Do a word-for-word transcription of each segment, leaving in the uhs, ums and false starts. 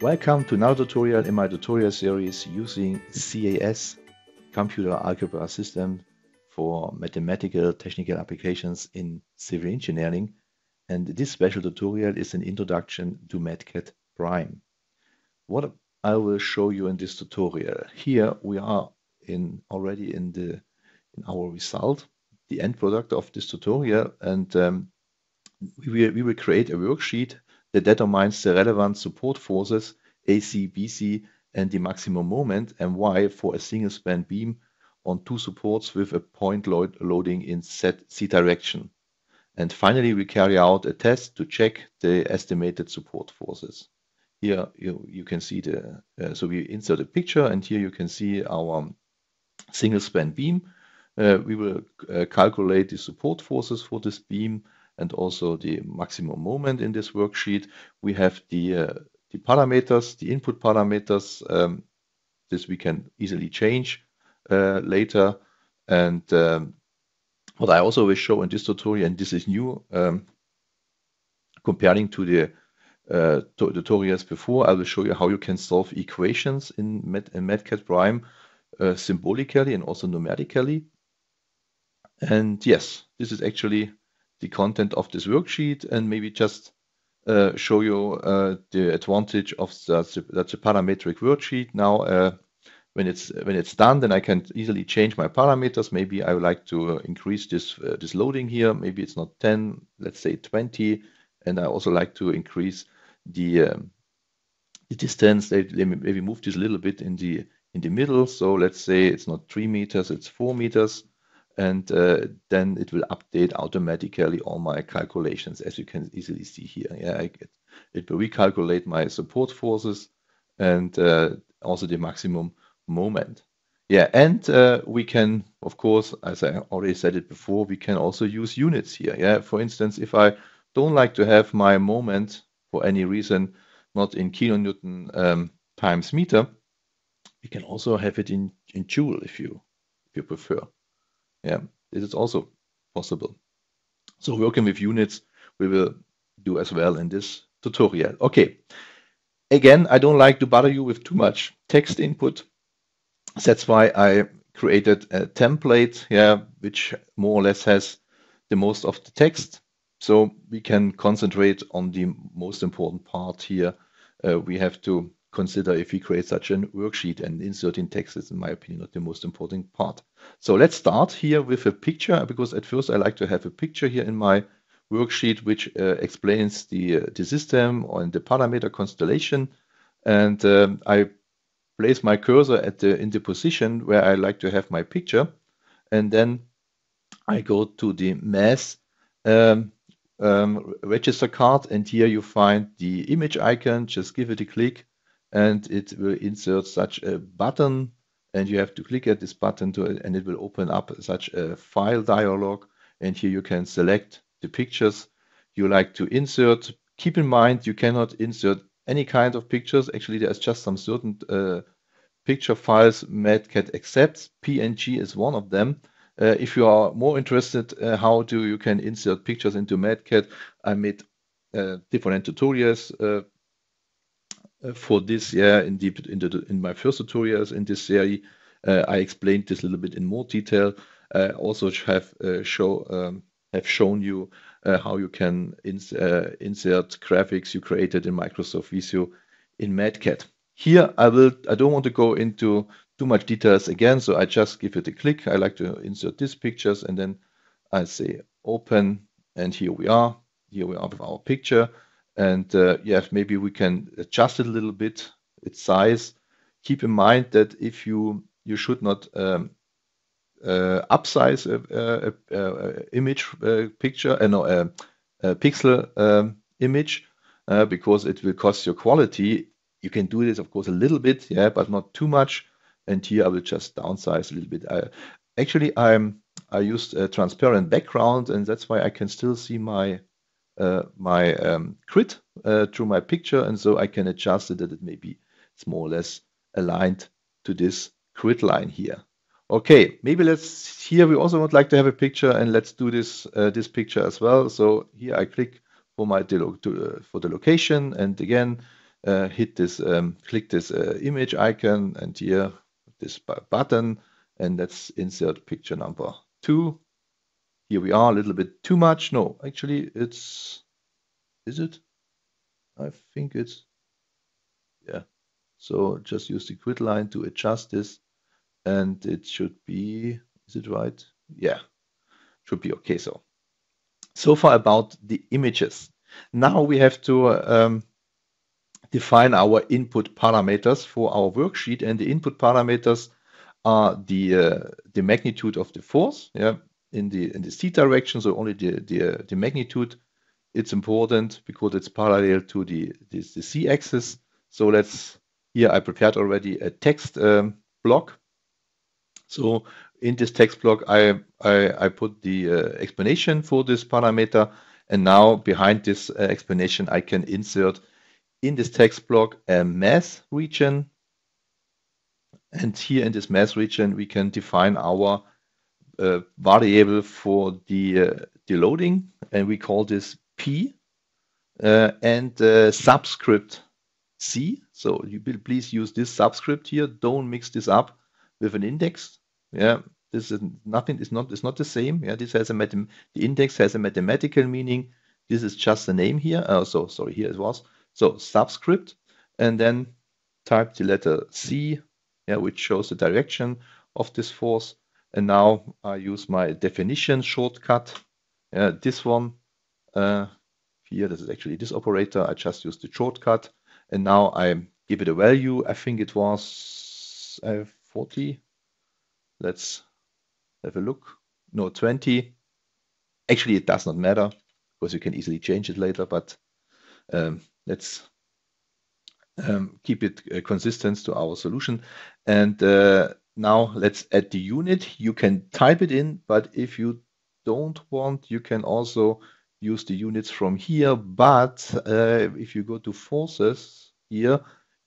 Welcome to another tutorial in my tutorial series using C A S, Computer Algebra System, for mathematical technical applications in civil engineering, and this special tutorial is an introduction to MathCAD Prime. What I will show you in this tutorial, here we are in already in the in our result, the end product of this tutorial, and um, we, will, we will create a worksheet that determines the relevant support forces A C, B C and the maximum moment and Y for a single span beam on two supports with a point load loading in Z, Z direction. And finally we carry out a test to check the estimated support forces. Here you, you can see the, uh, so we insert a picture and here you can see our single span beam. Uh, we will uh, calculate the support forces for this beam and also the maximum moment in this worksheet. We have the, uh, the parameters, the input parameters, um, this we can easily change uh, later. And um, what I also will show in this tutorial, and this is new, um, comparing to the uh, to tutorials before, I will show you how you can solve equations in MathCAD Prime uh, symbolically and also numerically. And yes, this is actually the content of this worksheet, and maybe just uh, show you uh, the advantage of the, that's a parametric worksheet. Now, uh, when it's when it's done, then I can easily change my parameters. Maybe I would like to increase this uh, this loading here. Maybe it's not ten, let's say twenty, and I also like to increase the um, the distance. Let me maybe move this a little bit in the in the middle. So let's say it's not three meters, it's four meters. And uh, then it will update automatically all my calculations, as you can easily see here. Yeah, I get, it will recalculate my support forces and uh, also the maximum moment. Yeah, and uh, we can, of course, as I already said it before, we can also use units here. Yeah, for instance, if I don't like to have my moment for any reason not in kilonewton um, times meter, we can also have it in, in joule if you if you prefer. Yeah, this is also possible. So working with units, we will do as well in this tutorial. Okay, again, I don't like to bother you with too much text input. That's why I created a template here, yeah, which more or less has the most of the text. So we can concentrate on the most important part here. Uh, we have to consider if we create such a worksheet, and inserting text is, in my opinion, not the most important part. So let's start here with a picture, because at first I like to have a picture here in my worksheet, which uh, explains the, uh, the system and the parameter constellation. And um, I place my cursor at the, in the position where I like to have my picture. And then I go to the mass um, um, register card. And here you find the image icon. Just give it a click, and it will insert such a button, and you have to click at this button to, and it will open up such a file dialog, and here you can select the pictures you like to insert. Keep in mind, you cannot insert any kind of pictures. Actually, there's just some certain uh, picture files MathCAD accepts. P N G is one of them. Uh, if you are more interested uh, how do you can insert pictures into MathCAD, I made uh, different tutorials uh, for this, yeah, in, the, in, the, in my first tutorials in this series. Uh, I explained this a little bit in more detail. I uh, also have, uh, show, um, have shown you uh, how you can ins uh, insert graphics you created in Microsoft Visio in MathCAD. Here, I, will, I don't want to go into too much details again, so I just give it a click. I like to insert these pictures, and then I say open, and here we are. Here we are with our picture. And uh, yeah, maybe we can adjust it a little bit, its size. Keep in mind that if you you should not um, uh, upsize a, a, a image uh, picture, uh, no, a, a pixel um, image, uh, because it will cost your quality. You can do this, of course, a little bit, yeah, but not too much. And here I will just downsize a little bit. I, actually, I'm I used a transparent background, and that's why I can still see my Uh, my um, grid uh, through my picture, and so I can adjust it that it may be it's more or less aligned to this grid line here. Okay, maybe let's here we also would like to have a picture, and let's do this uh, this picture as well. So here I click for my to, uh, for the location, and again uh, hit this, um, click this uh, image icon, and here this button, and let's insert picture number two. Here we are, a little bit too much. No, actually it's, is it? I think it's, yeah. So just use the grid line to adjust this, and it should be, is it right? Yeah, should be okay. So, so far about the images. Now we have to um, define our input parameters for our worksheet, and the input parameters are the uh, the magnitude of the force, yeah, in the in the z direction. So only the the, the magnitude. It's important because it's parallel to the the, the z axis. So let's, here I prepared already a text um, block. So in this text block, I I, I put the uh, explanation for this parameter. And now behind this uh, explanation, I can insert in this text block a math region. And here in this math region, we can define our uh, variable for the, uh, the loading. And we call this P uh, and uh, subscript C. So you will please use this subscript here. Don't mix this up with an index. Yeah. This is nothing, it's not, it's not the same. Yeah, this has a mathem the index has a mathematical meaning. This is just the name here. Uh, so sorry, here it was. So subscript, and then type the letter C, yeah, which shows the direction of this force. And now I use my definition shortcut. Yeah, this one uh, here, this is actually this operator. I just used the shortcut, and now I give it a value. I think it was uh, forty. Let's have a look. No, twenty. Actually, it does not matter because you can easily change it later, but um, let's um, keep it uh, consistent to our solution. And uh, now let's add the unit. You can type it in, but if you don't want, you can also use the units from here. But uh, if you go to forces here,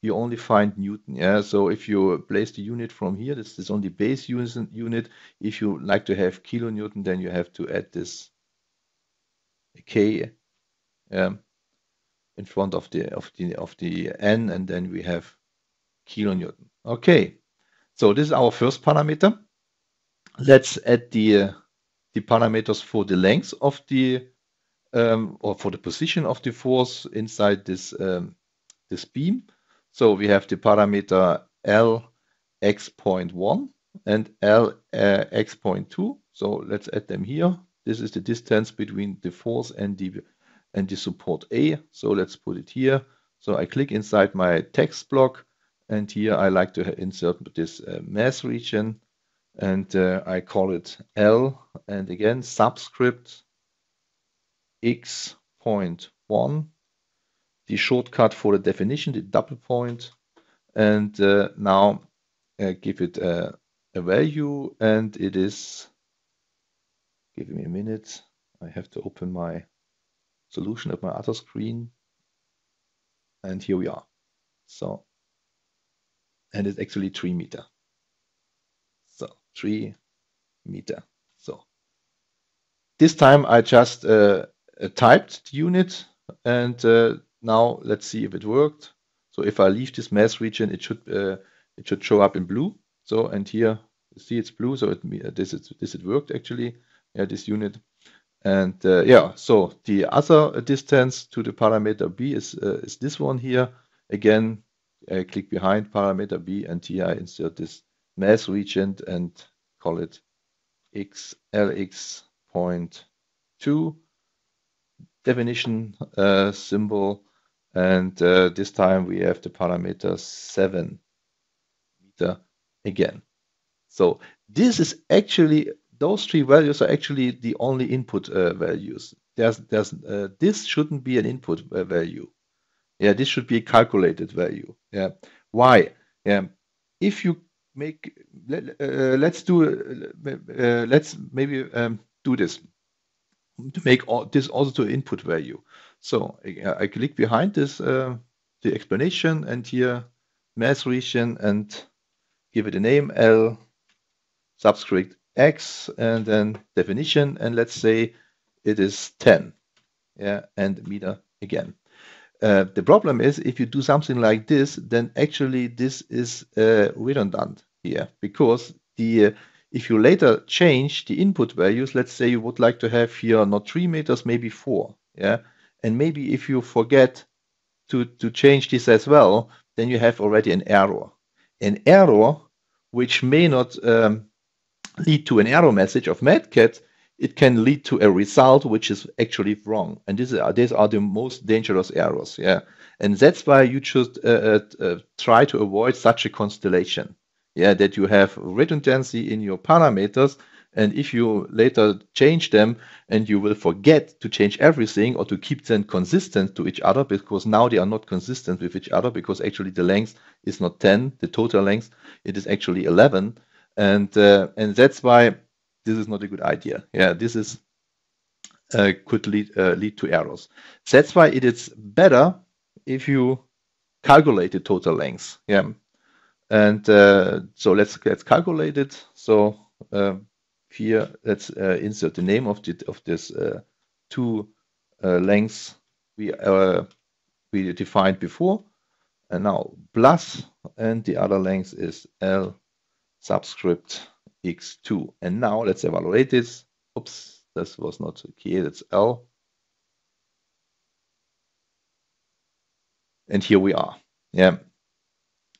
you only find Newton. Yeah. So if you place the unit from here, this is only base unit. If you like to have kilonewton, then you have to add this K um, in front of the of the of the N, and then we have kilonewton. Okay. So this is our first parameter. Let's add the uh, the parameters for the length of the um, or for the position of the force inside this um, this beam. So we have the parameter L x point one and L x point two. So let's add them here. This is the distance between the force and the, and the support A. So let's put it here. So I click inside my text block, and here I like to insert this uh, mass region, and uh, I call it L, and again subscript x point one. The shortcut for the definition, the double point, and uh, now uh, give it a, a value, and it is, give me a minute, I have to open my solution at my other screen, and here we are. So, and it's actually three meter. So three meter. So this time I just uh, typed the unit, and uh, now let's see if it worked. So if I leave this mass region, it should uh, it should show up in blue. So, and here you see it's blue. So it, this it this it worked actually. Yeah, this unit. And uh, yeah, so the other distance to the parameter B is uh, is this one here. Again, I click behind parameter B, and here I insert this mass region and call it L x point two definition uh, symbol. And uh, this time we have the parameter seven meter again. So this is actually, those three values are actually the only input uh, values. There's, there's, uh, this shouldn't be an input uh, value. Yeah, this should be a calculated value. Yeah, why? Yeah, if you make, let, uh, let's do, uh, let's maybe um, do this to make all, this also to input value. So I click behind this, uh, the explanation, and here mass region, and give it a name, L subscript X, and then definition, and let's say it is ten, yeah, and meter again. Uh, the problem is, if you do something like this, then actually this is uh, redundant here, because the uh, if you later change the input values, let's say you would like to have here not three meters, maybe four, yeah, and maybe if you forget to to change this as well, then you have already an error, an error which may not um, lead to an error message of MathCAD. It can lead to a result which is actually wrong, and these are these are the most dangerous errors. Yeah, and that's why you should uh, uh, try to avoid such a constellation. Yeah, that you have redundancy in your parameters, and if you later change them, and you will forget to change everything or to keep them consistent to each other, because now they are not consistent with each other, because actually the length is not ten, the total length, it is actually eleven, and uh, and that's why. This is not a good idea. Yeah, this is uh, could lead uh, lead to errors. That's why it is better if you calculate the total length. Yeah, and uh, so let's let's calculate it. So uh, here let's uh, insert the name of the of this uh, two uh, lengths we uh, we defined before, and now plus, and the other length is L subscript x two, and now let's evaluate this. Oops, this was not okay, that's L. And here we are. Yeah.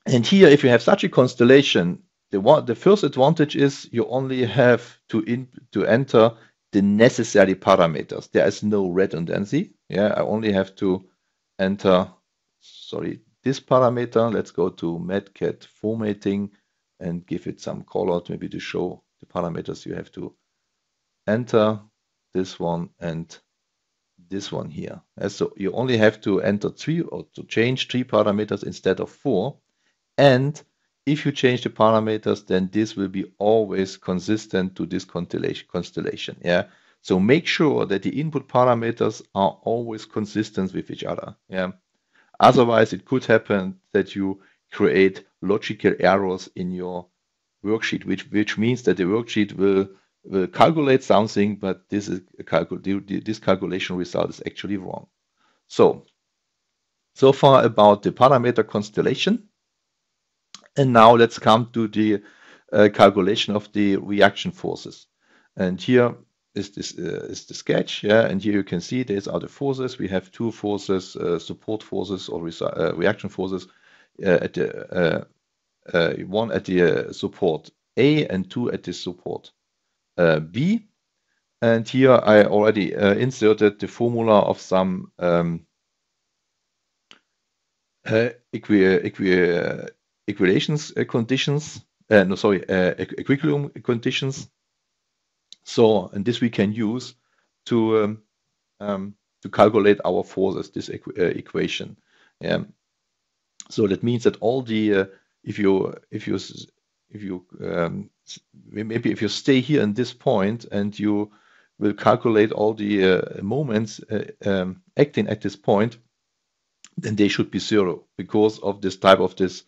And here, if you have such a constellation, the one the first advantage is you only have to in to enter the necessary parameters. There is no redundancy. Yeah, I only have to enter, sorry, this parameter. Let's go to MathCAD formatting and give it some callout, maybe to show the parameters you have to enter, this one and this one here. And so you only have to enter three or to change three parameters instead of four. And if you change the parameters, then this will be always consistent to this constellation. Yeah. So make sure that the input parameters are always consistent with each other. Yeah. Otherwise, it could happen that you create logical errors in your worksheet, which which means that the worksheet will will calculate something, but this is a calcul this calculation result is actually wrong. So so far about the parameter constellation, and now let's come to the uh, calculation of the reaction forces. And here is this uh, is the sketch. Yeah, and here you can see these are the forces. We have two forces, uh, support forces or uh, reaction forces. Uh, at the, uh, uh, one at the uh, support A and two at the support uh, B. And here I already uh, inserted the formula of some um, uh, equi equi uh, equilations uh, conditions, uh, no, sorry, uh, equilibrium conditions. So, and this we can use to um, um, to calculate our forces, this equ uh, equation. Yeah. So that means that all the uh, if you if you if you um, maybe if you stay here in this point and you will calculate all the uh, moments uh, um, acting at this point, then they should be zero because of this type of this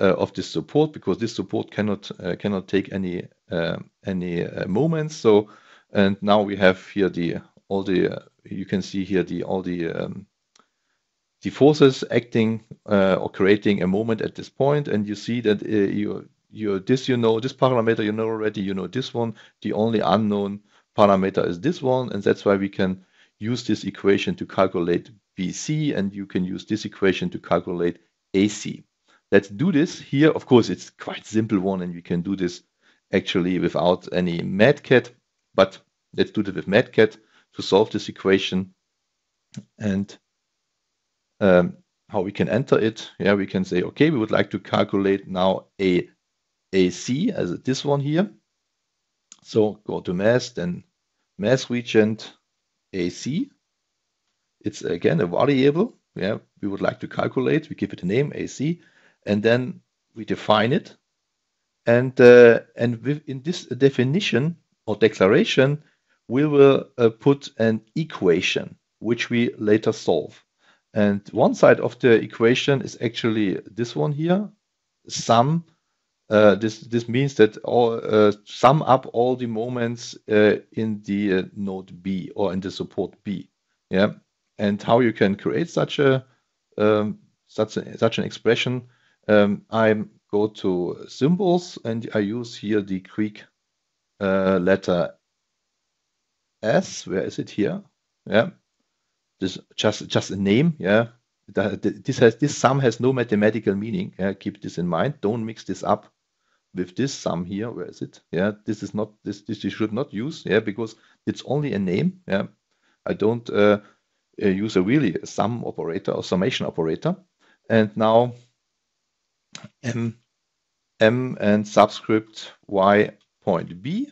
uh, of this support, because this support cannot uh, cannot take any uh, any uh, moments. So, and now we have here the all the uh, you can see here the all the um, the forces acting uh, or creating a moment at this point, and you see that uh, you you this you know this parameter you know already, you know this one. The only unknown parameter is this one, and that's why we can use this equation to calculate B C, and you can use this equation to calculate A C. Let's do this here. Of course, it's quite simple one, and you can do this actually without any MathCAD. But let's do it with MathCAD to solve this equation and. Um, how we can enter it. Yeah, we can say, okay, we would like to calculate now a A C as this one here. So go to mass, then mass region A C. It's again a variable. Yeah, we would like to calculate. We give it a name A C, and then we define it. And uh, and within this definition or declaration, we will uh, put an equation which we later solve. And one side of the equation is actually this one here, sum. Uh, this this means that all uh, sum up all the moments uh, in the uh, node B or in the support B. Yeah. And how you can create such a um, such, a, such an expression, um, I go to symbols and I use here the Greek uh, letter S. Where is it here? Yeah, this just just a name. Yeah, this has this sum has no mathematical meaning. Yeah? Keep this in mind. Don't mix this up with this sum here. Where is it? Yeah, this is not this. This you should not use. Yeah, because it's only a name. Yeah, I don't uh, use a really a sum operator or summation operator. And now M M and subscript Y point B.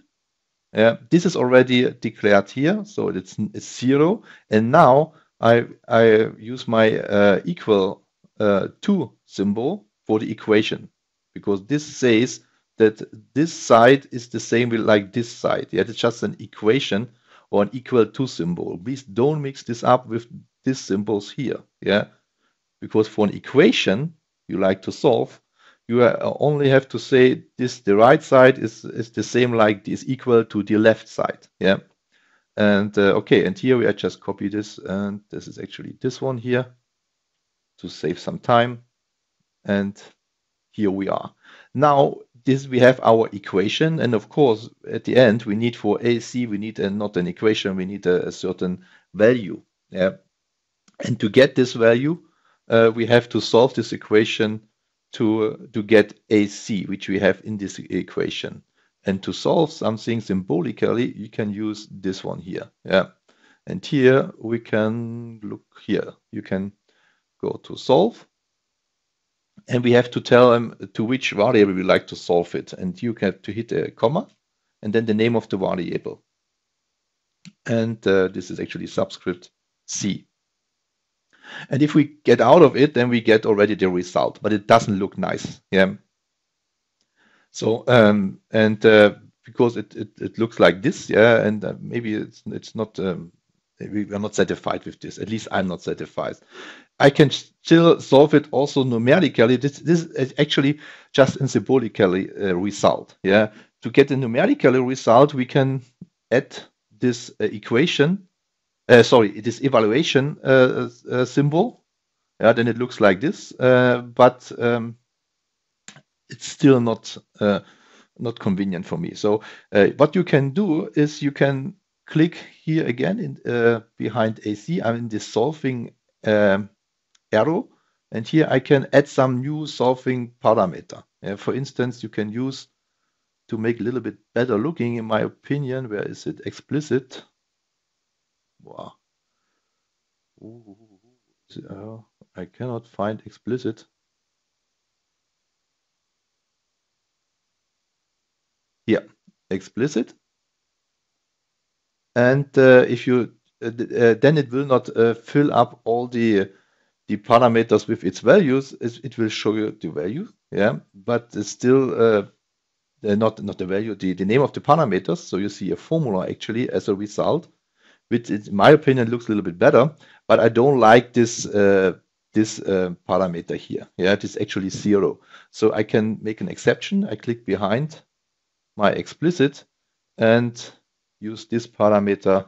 Uh, this is already declared here, so it's, it's zero. And now I, I use my uh, equal uh, to symbol for the equation, because this says that this side is the same with like this side. Yeah, it's just an equation or an equal to symbol. Please don't mix this up with these symbols here. Yeah, because for an equation you like to solve, you only have to say this, the right side is, is the same like this equal to the left side. Yeah. And uh, okay, and here we are just copy this, and this is actually this one here to save some time. And here we are. Now this, we have our equation, and of course at the end we need for A C, we need a, not an equation, we need a, a certain value. Yeah. And to get this value, uh, we have to solve this equation To, to get A C, which we have in this equation. And to solve something symbolically, you can use this one here. Yeah. And here we can look here. You can go to solve. And we have to tell them to which variable we like to solve it. And you can have to hit a comma and then the name of the variable. And uh, this is actually subscript C. And if we get out of it, then we get already the result, but it doesn't look nice. Yeah. So um, and uh, because it, it it looks like this, yeah, and uh, maybe it's it's not um, we are not satisfied with this. At least I'm not satisfied. I can still solve it also numerically. This this is actually just an symbolically uh, result. Yeah. To get a numerical result, we can add this uh, equation. Uh, sorry, this evaluation uh, uh, symbol. Yeah, then it looks like this, uh, but um, it's still not uh, not convenient for me. So uh, what you can do is you can click here again in uh, behind A C. I'm in this solving um, arrow, and here I can add some new solving parameter. Yeah, for instance, you can use to make a little bit better looking, in my opinion. Where is it? Explicit. Wow. So I cannot find explicit. Yeah, explicit. And uh, if you uh, uh, then it will not uh, fill up all the the parameters with its values. It will show you the value. Yeah, but it's still uh, not not the value. The the name of the parameters. So you see a formula actually as a result, which in my opinion looks a little bit better, but I don't like this uh, this uh, parameter here. Yeah, it is actually zero. So I can make an exception. I click behind my explicit and use this parameter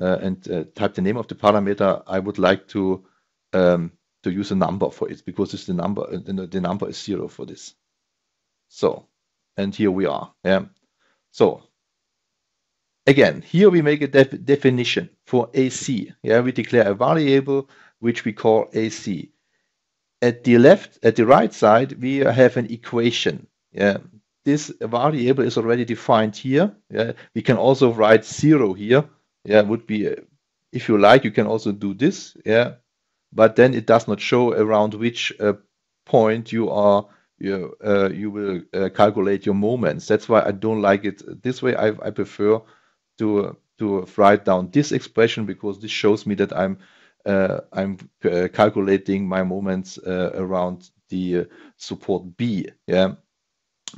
uh, and uh, type the name of the parameter. I would like to um, to use a number for it, because it's the number uh, the number is zero for this. So, and here we are. Yeah. So. Again, here we make a def definition for A C. Yeah, we declare a variable which we call A C. At the left, at the right side, we have an equation. Yeah, this variable is already defined here. Yeah, we can also write zero here. Yeah, would be if you like. You can also do this. Yeah, but then it does not show around which uh, point you are. You uh, you will uh, calculate your moments. That's why I don't like it this way. I I prefer to to write down this expression, because this shows me that I'm uh, I'm uh, calculating my moments uh, around the uh, support B. Yeah,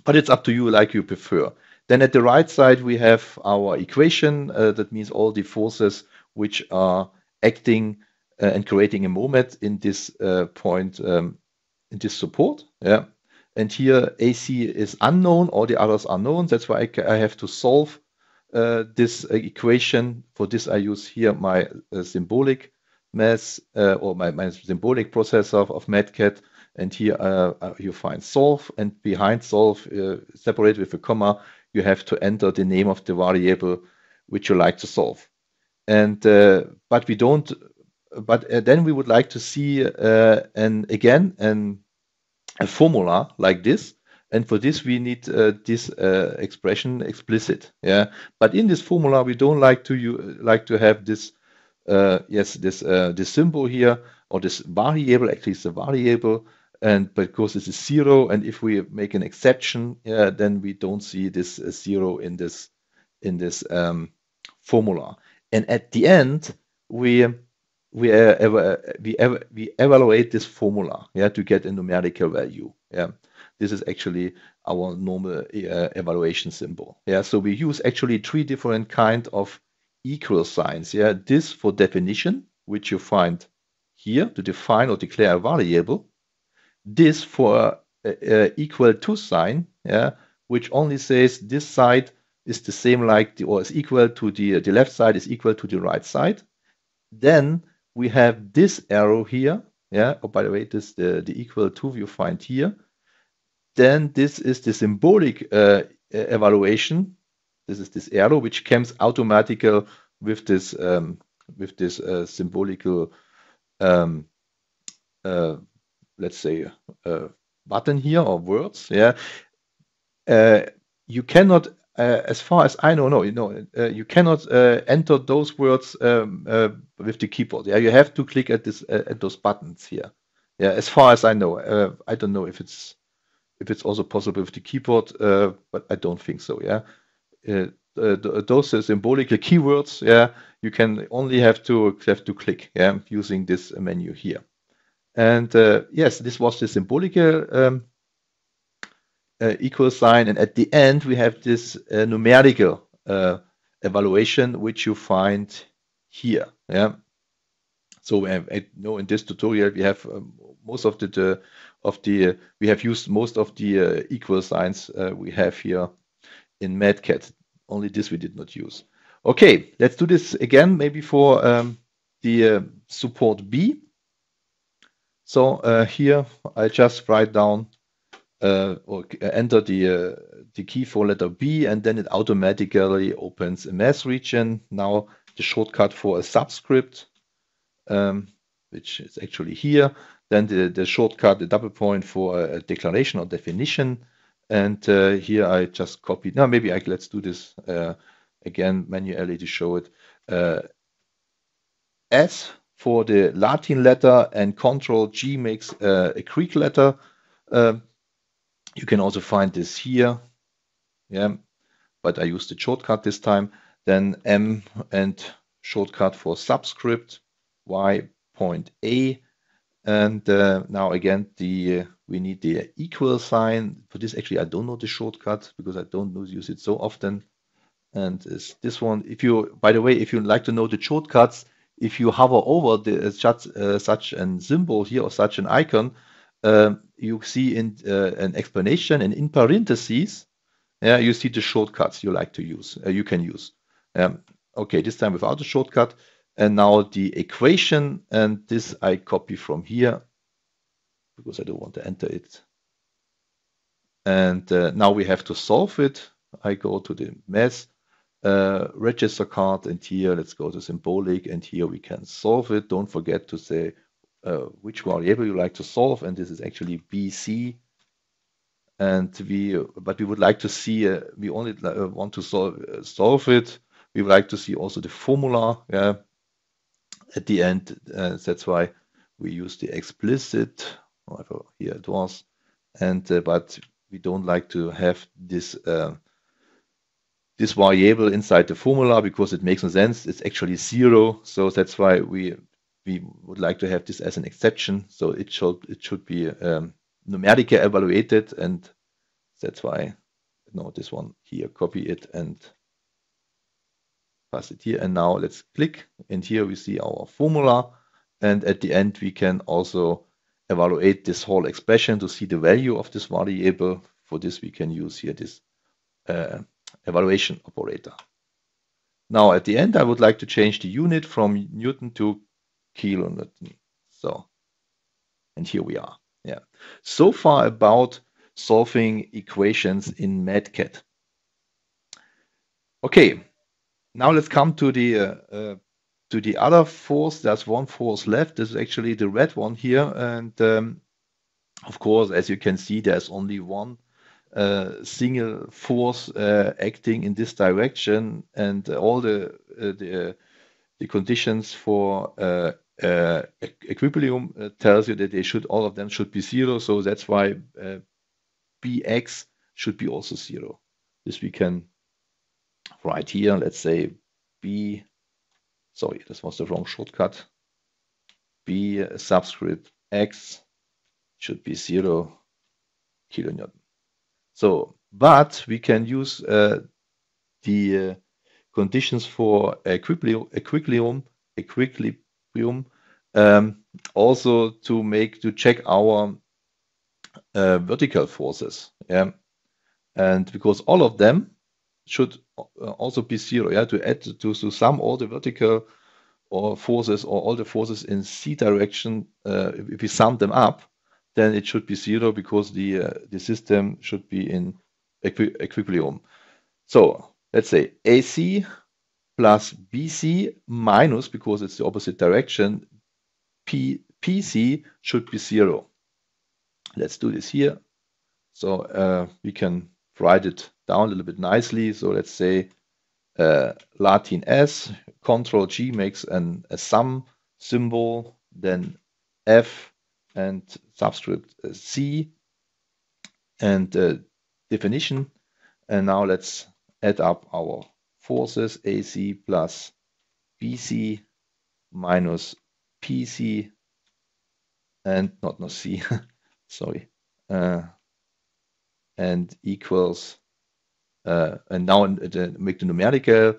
but it's up to you, like you prefer. Then at the right side we have our equation. Uh, that means all the forces which are acting uh, and creating a moment in this uh, point um, in this support. Yeah, and here A C is unknown. All the others are known. That's why I, I have to solve. Uh, this uh, equation. For this I use here my uh, symbolic Math uh, or my, my symbolic processor of MathCAD, and here uh, you find solve, and behind solve, uh, separate with a comma, you have to enter the name of the variable which you like to solve. And uh, but we don't. But uh, then we would like to see uh, an again an a formula like this. And for this, we need uh, this uh, expression explicit. Yeah. But in this formula, we don't like to you like to have this. Uh, yes, this uh, this symbol here, or this variable. Actually, it's a variable, and because this is zero, and if we make an exception, yeah, then we don't see this uh, zero in this in this um, formula. And at the end, we we uh, we ev we evaluate this formula, yeah, to get a numerical value. Yeah, this is actually our normal uh, evaluation symbol. Yeah, so we use actually three different kind of equal signs. Yeah, this for definition, which you find here to define or declare a variable. This for uh, uh, equal to sign, yeah, which only says this side is the same like the, or is equal to the the left side is equal to the right side. Then we have this arrow here. Yeah. Oh, by the way, this the the equal to you find here. Then this is the symbolic uh, evaluation. This is this arrow which comes automatically with this um, with this uh, symbolical um, uh, let's say uh, button here or words. Yeah, uh, you cannot, uh, as far as I know, no, you know, uh, you cannot uh, enter those words um, uh, with the keyboard. Yeah, you have to click at this uh, at those buttons here. Yeah, as far as I know, uh, I don't know if it's if it's also possible with the keyboard, uh, but I don't think so. Yeah. Uh, uh, those uh, symbolic keywords, yeah, you can only have to have to click, yeah, using this menu here. And uh, yes, this was the symbolic um, uh, equal sign, and at the end we have this uh, numerical uh, evaluation, which you find here. Yeah. So we have, I know in this tutorial we have um, most of the, the of the uh, we have used most of the uh, equal signs uh, we have here in MathCAD. Only this we did not use. Okay, let's do this again, maybe for um, the uh, support B. So uh, here I just write down uh, or enter the uh, the key for letter B, and then it automatically opens a math region. Now the shortcut for a subscript, um, which is actually here. Then the, the shortcut, the double point for a declaration or definition. And uh, here I just copied. Now maybe I let's do this uh, again manually to show it. Uh, S for the Latin letter, and Control G makes uh, a Greek letter. Uh, you can also find this here. Yeah, but I used the shortcut this time. Then M and shortcut for subscript. Y point A. And uh, now again, the uh, we need the equal sign. For this, actually, I don't know the shortcut because I don't use it so often. And it's this one. If you, by the way, if you like to know the shortcuts, if you hover over the uh, such uh, such an symbol here or such an icon, uh, you see in uh, an explanation and in parentheses, yeah, you see the shortcuts you like to use. Uh, you can use. Um, okay, this time without the shortcut. And now the equation, and this I copy from here because I don't want to enter it. And uh, now we have to solve it. I go to the math uh, register card, and here let's go to symbolic, and here we can solve it. Don't forget to say uh, which variable you like to solve, and this is actually B C. And we, but we would like to see, uh, we only uh, want to solve, uh, solve it. We would like to see also the formula. Yeah. At the end, uh, that's why we use the explicit, whatever here it was, and uh, but we don't like to have this uh, this variable inside the formula because it makes no sense. It's actually zero, so that's why we we would like to have this as an exception. So it should it should be um, numerically evaluated, and that's why no this one here. Copy it and pass it here, and now let's click, and here we see our formula, and at the end we can also evaluate this whole expression to see the value of this variable. For this we can use here this uh, evaluation operator. Now at the end I would like to change the unit from Newton to kilometers. So, and here we are. Yeah. So far about solving equations in MathCAD. Okay, now let's come to the uh, uh, to the other force. There's one force left. This is actually the red one here, and um, of course, as you can see, there's only one uh, single force uh, acting in this direction, and all the uh, the, uh, the conditions for uh, uh, equilibrium uh, tells you that they should all of them should be zero. So that's why uh, B X should be also zero. This we can write here. Let's say B. Sorry, this was the wrong shortcut. B uh, subscript X should be zero kilonewton. So, but we can use uh, the uh, conditions for equilibrium, equilibrium, equilibrium um, also to make to check our uh, vertical forces, yeah? And because all of them should also be zero, yeah, to add to, to sum all the vertical or forces or all the forces in C direction. Uh, if we sum them up, then it should be zero because the uh, the system should be in equi equilibrium. So let's say A C plus B C minus, because it's the opposite direction, P PC should be zero. Let's do this here. So uh, we can write it down a little bit nicely. So let's say uh, Latin S, Control G makes an a sum symbol, then F and subscript C and uh, definition. And now let's add up our forces, A C plus B C minus P C and not no C, sorry, uh, and equals, uh, and now uh, make the numerical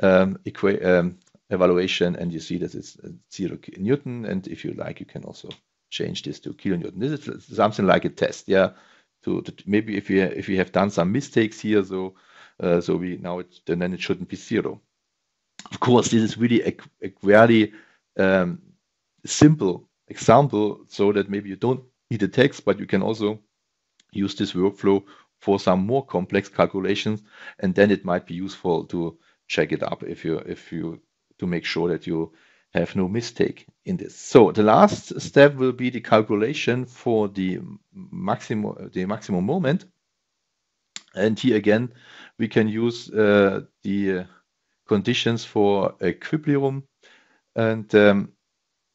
um, um, evaluation, and you see that it's zero Newton. And if you like, you can also change this to kilonewton. This is something like a test, yeah. To, to maybe if you if you have done some mistakes here, so uh, so we now it then it shouldn't be zero. Of course, this is really a, a very um, simple example, so that maybe you don't need a text, but you can also use this workflow for some more complex calculations, and then it might be useful to check it up if you if you to make sure that you have no mistake in this. So the last step will be the calculation for the maximum the maximum moment, and here again we can use uh, the conditions for equilibrium, and um,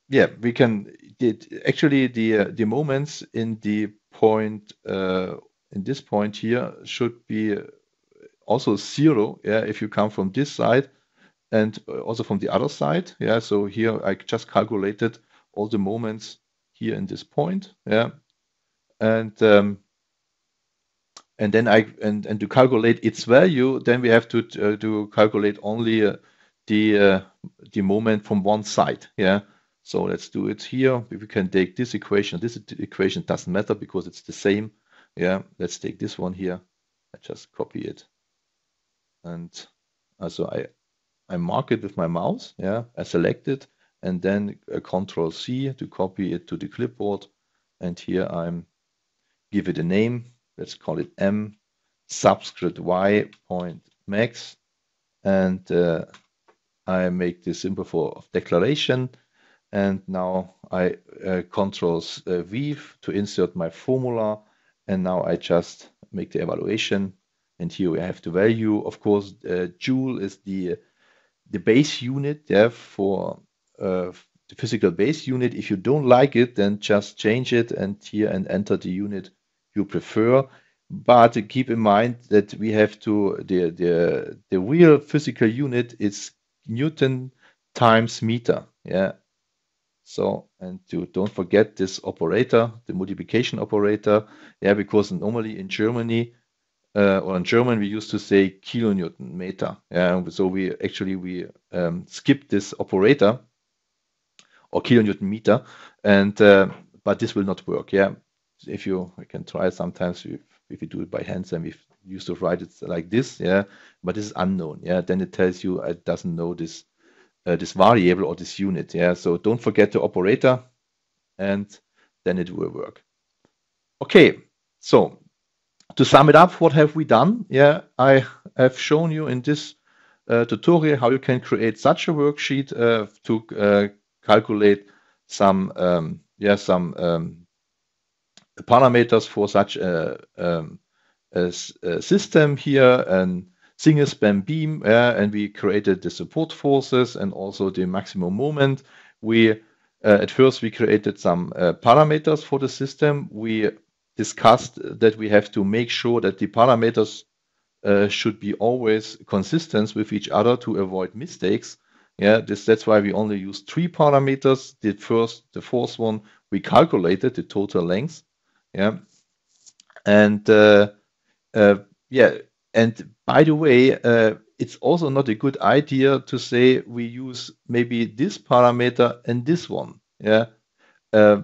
yeah, we can did actually the uh, the moments in the point uh, in this point here should be also zero, yeah, if you come from this side and also from the other side, yeah. So here I just calculated all the moments here in this point, yeah, and um, and then I and and to calculate its value, then we have to uh, to calculate only uh, the uh, the moment from one side, yeah. So let's do it here. If we can take this equation, this equation doesn't matter because it's the same, yeah. Let's take this one here. I just copy it, and also I. I mark it with my mouse, yeah, I select it, and then uh, Control C to copy it to the clipboard, and here I'm give it a name, let's call it M, subscript Y point max, and uh, I make this symbol for declaration, and now I uh, Control uh, V to insert my formula, and now I just make the evaluation, and here we have the value. Of course, uh, joule is the the base unit, yeah, for uh, the physical base unit. If you don't like it, then just change it and here and enter the unit you prefer. But keep in mind that we have to the the the real physical unit is Newton times meter, yeah. So and to don't forget this operator, the multiplication operator, yeah, because normally in Germany. Uh, or in German, we used to say kilonewton meter. Yeah, so we actually we um, skip this operator or kilonewton meter, and uh, but this will not work. Yeah, if you I can try sometimes if, if you do it by hand, then we used to write it like this. Yeah, but this is unknown. Yeah, then it tells you it doesn't know this uh, this variable or this unit. Yeah, so don't forget the operator, and then it will work. Okay, so to sum it up, what have we done? Yeah, I have shown you in this uh, tutorial how you can create such a worksheet uh, to uh, calculate some um, yeah some um, parameters for such a, um, a, a system here, and single span beam, uh, and we created the support forces and also the maximum moment. We uh, at first we created some uh, parameters for the system. We discussed that we have to make sure that the parameters uh, should be always consistent with each other to avoid mistakes. Yeah, this, that's why we only use three parameters. The first, the fourth one, we calculated the total length. Yeah, and uh, uh, yeah, and by the way, uh, it's also not a good idea to say we use maybe this parameter and this one. Yeah. Uh,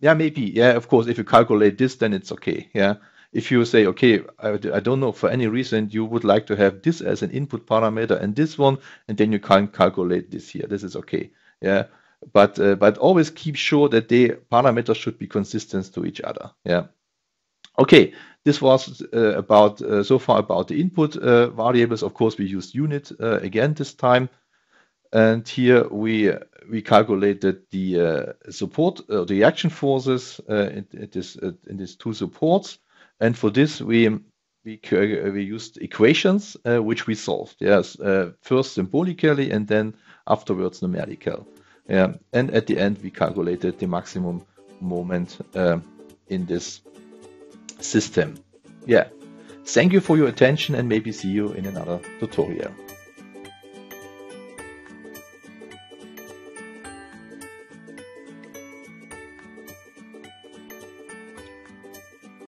Yeah, maybe. Yeah, of course, if you calculate this, then it's okay. Yeah. If you say, okay, I, I don't know, for any reason, you would like to have this as an input parameter and this one, and then you can calculate this here. This is okay. Yeah. But uh, but always keep sure that the parameters should be consistent to each other. Yeah. Okay. This was uh, about uh, so far about the input uh, variables. Of course, we used unit uh, again this time. And here we we calculated the uh, support, uh, the reaction forces uh, in, in, this, uh, in these two supports. And for this we we, we used equations uh, which we solved. Yes, uh, first symbolically and then afterwards numerical. Yeah. And at the end we calculated the maximum moment uh, in this system. Yeah. Thank you for your attention, and maybe see you in another tutorial.